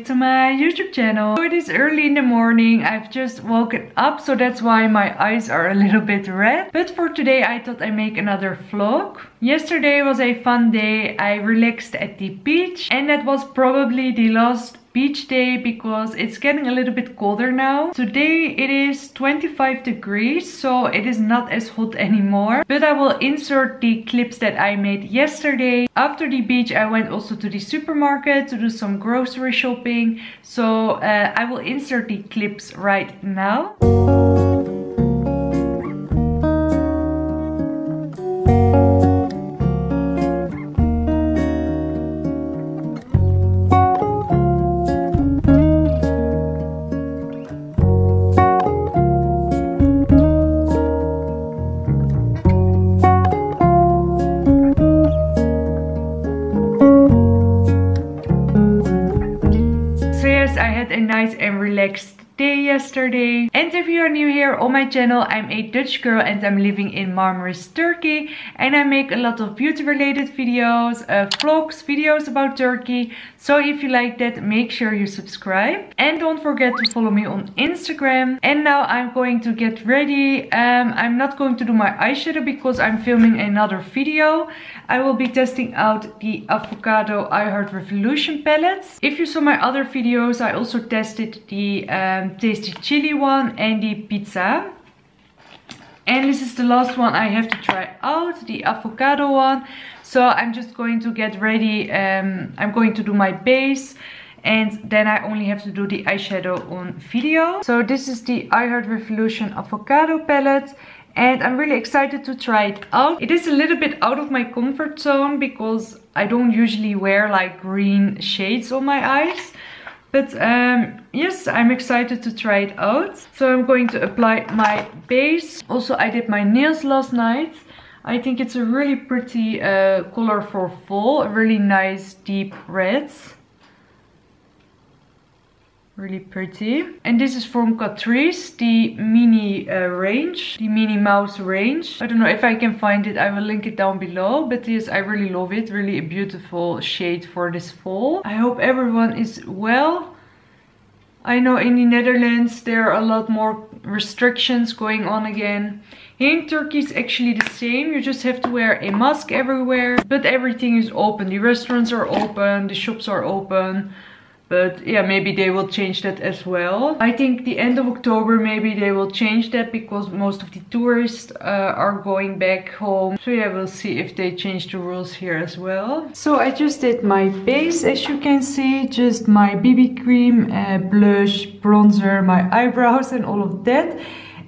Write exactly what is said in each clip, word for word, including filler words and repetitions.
back to my YouTube channel. So it is early in the morning, I've just woken up, so that's why my eyes are a little bit red. But for today I thought I'd make another vlog. Yesterday was a fun day, I relaxed at the beach, and that was probably the last beach day because it's getting a little bit colder now. Today it is twenty-five degrees, so it is not as hot anymore, but I will insert the clips that I made yesterday. After the beach I went also to the supermarket to do some grocery shopping, so uh, I will insert the clips right now. Day yesterday. And if you are new here on my channel, I'm a Dutch girl and I'm living in Marmaris, Turkey, and I make a lot of beauty related videos, uh, vlogs, videos about Turkey. So if you like that, make sure you subscribe and don't forget to follow me on Instagram. And now I'm going to get ready. um, I'm not going to do my eyeshadow because I'm filming another video. I will be testing out the Avocado I Heart Revolution palettes. If you saw my other videos, I also tested the um, tasty chili one and the pizza, and this is the last one I have to try out, the avocado one. So I'm just going to get ready. um, I'm going to do my base and then I only have to do the eyeshadow on video. So this is the I Heart Revolution avocado palette and I'm really excited to try it out. It is a little bit out of my comfort zone because I don't usually wear like green shades on my eyes. But um, yes, I'm excited to try it out. So I'm going to apply my base. Also, I did my nails last night. I think it's a really pretty uh, color for fall. A really nice deep red. Really pretty. And this is from Catrice, the Mini uh, range, the Minnie Mouse range. I don't know if I can find it, I will link it down below. But yes, I really love it. Really a beautiful shade for this fall. I hope everyone is well. I know in the Netherlands there are a lot more restrictions going on again. Here in Turkey it's actually the same. You just have to wear a mask everywhere. But everything is open. The restaurants are open, the shops are open. But yeah, maybe they will change that as well. I think the end of October maybe they will change that because most of the tourists uh, are going back home. So yeah, we'll see if they change the rules here as well. So I just did my base, as you can see. Just my B B cream, uh, blush, bronzer, my eyebrows and all of that.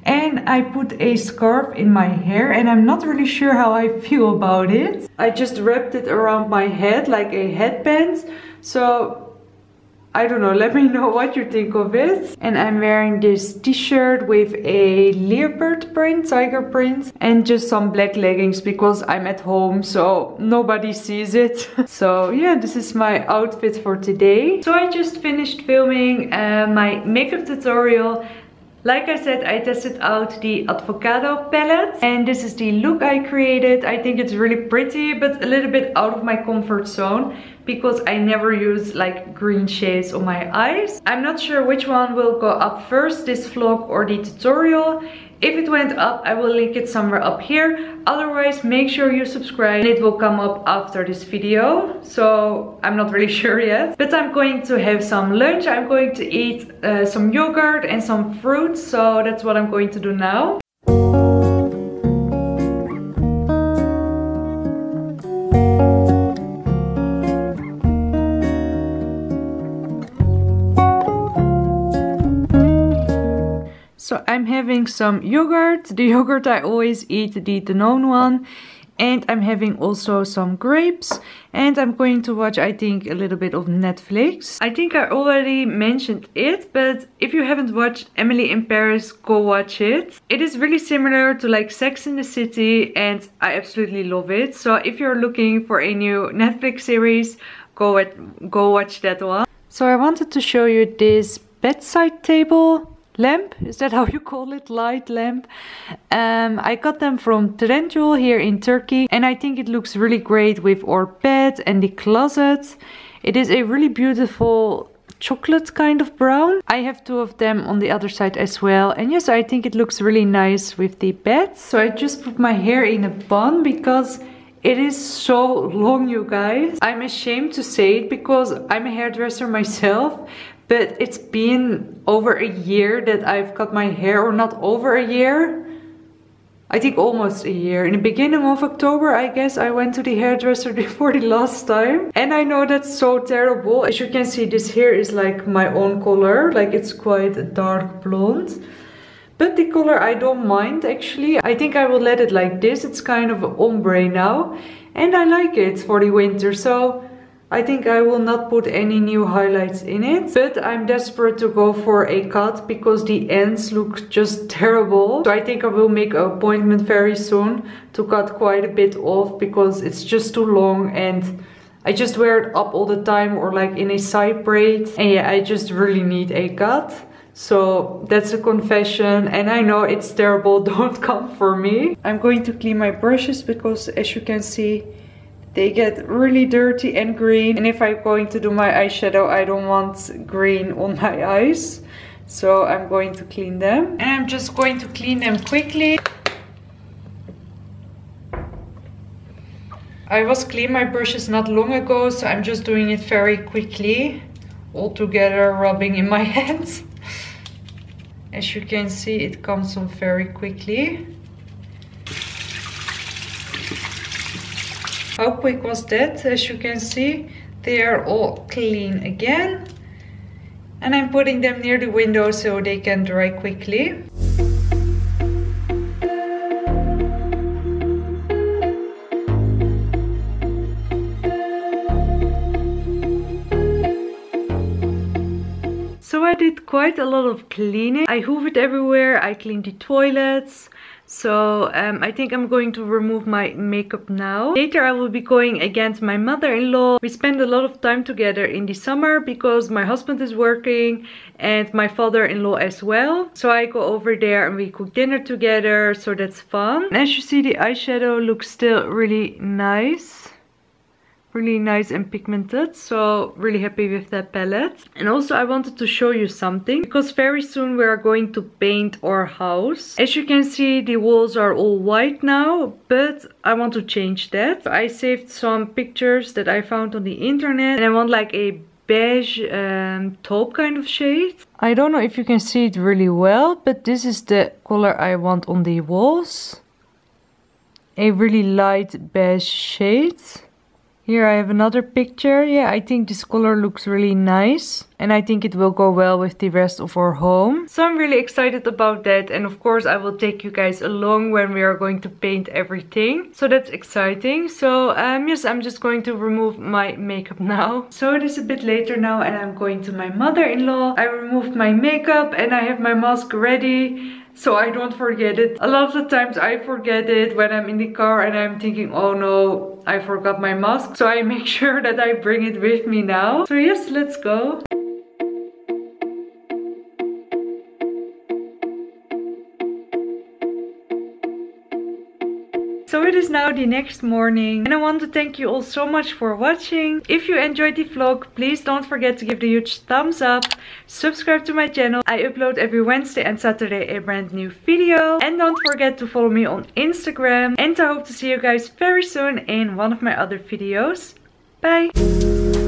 And I put a scarf in my hair and I'm not really sure how I feel about it. I just wrapped it around my head like a headband. So I don't know, let me know what you think of it. And I'm wearing this t-shirt with a leopard print, tiger print, and just some black leggings because I'm at home so nobody sees it. So yeah, this is my outfit for today. So I just finished filming uh, my makeup tutorial. Like I said, I tested out the avocado palette and this is the look I created. I think it's really pretty but a little bit out of my comfort zone because I never use like green shades on my eyes. I'm not sure which one will go up first, this vlog or the tutorial. If it went up, I will link it somewhere up here. Otherwise, make sure you subscribe and it will come up after this video. So I'm not really sure yet. But I'm going to have some lunch. I'm going to eat uh, some yogurt and some fruit. So that's what I'm going to do now. So I'm having some yogurt, the yogurt I always eat, the Danone one. And I'm having also some grapes. And I'm going to watch, I think, a little bit of Netflix. I think I already mentioned it, but if you haven't watched Emily in Paris, go watch it. It is really similar to like Sex in the City and I absolutely love it. So if you're looking for a new Netflix series, go, at, go watch that one. So I wanted to show you this bedside table. Lamp, is that how you call it? Light lamp. Um, I got them from Trendyol here in Turkey and I think it looks really great with our bed and the closet. It is a really beautiful chocolate kind of brown. I have two of them on the other side as well. And yes, I think it looks really nice with the bed. So I just put my hair in a bun because it is so long, you guys. I'm ashamed to say it because I'm a hairdresser myself, but it's been over a year that I've cut my hair, or not over a year. I think almost a year. In the beginning of October, I guess I went to the hairdresser before the last time. And I know that's so terrible. As you can see, this hair is like my own color. Like it's quite a dark blonde. But the color I don't mind actually. I think I will let it like this. It's kind of an ombre now. And I like it for the winter. So I think I will not put any new highlights in it, but I'm desperate to go for a cut because the ends look just terrible. So I think I will make an appointment very soon to cut quite a bit off because it's just too long and I just wear it up all the time or like in a side braid. And yeah, I just really need a cut. So that's a confession, and I know it's terrible, don't come for me. I'm going to clean my brushes because as you can see, they get really dirty and green, and if I'm going to do my eyeshadow, I don't want green on my eyes. So I'm going to clean them. And I'm just going to clean them quickly. I was cleaning my brushes not long ago, so I'm just doing it very quickly. All together, rubbing in my hands. As you can see, it comes on very quickly. How quick was that? As you can see, they are all clean again. And I'm putting them near the window so they can dry quickly. So I did quite a lot of cleaning. I hoovered everywhere, I cleaned the toilets. So um, I think I'm going to remove my makeup now. Later I will be going again to my mother-in-law. We spend a lot of time together in the summer because my husband is working and my father-in-law as well. So I go over there and we cook dinner together, so that's fun. And as you see, the eyeshadow looks still really nice. Really nice and pigmented, so really happy with that palette. And also I wanted to show you something because very soon we are going to paint our house. As you can see, the walls are all white now, but I want to change that. I saved some pictures that I found on the internet, and I want like a beige um, taupe kind of shade. I don't know if you can see it really well, but this is the color I want on the walls. A really light beige shade. Here I have another picture. Yeah, I think this color looks really nice. And I think it will go well with the rest of our home. So I'm really excited about that. And of course I will take you guys along when we are going to paint everything. So that's exciting. So um, yes, I'm just going to remove my makeup now. So it is a bit later now and I'm going to my mother-in-law. I removed my makeup and I have my mask ready, so I don't forget it. A lot of the times I forget it when I'm in the car and I'm thinking, oh no, I forgot my mask. So I make sure that I bring it with me now. So yes, let's go. So it is now the next morning and I want to thank you all so much for watching. If you enjoyed the vlog, please don't forget to give the huge thumbs up. Subscribe to my channel. I upload every Wednesday and Saturday a brand new video. And don't forget to follow me on Instagram. And I hope to see you guys very soon in one of my other videos. Bye!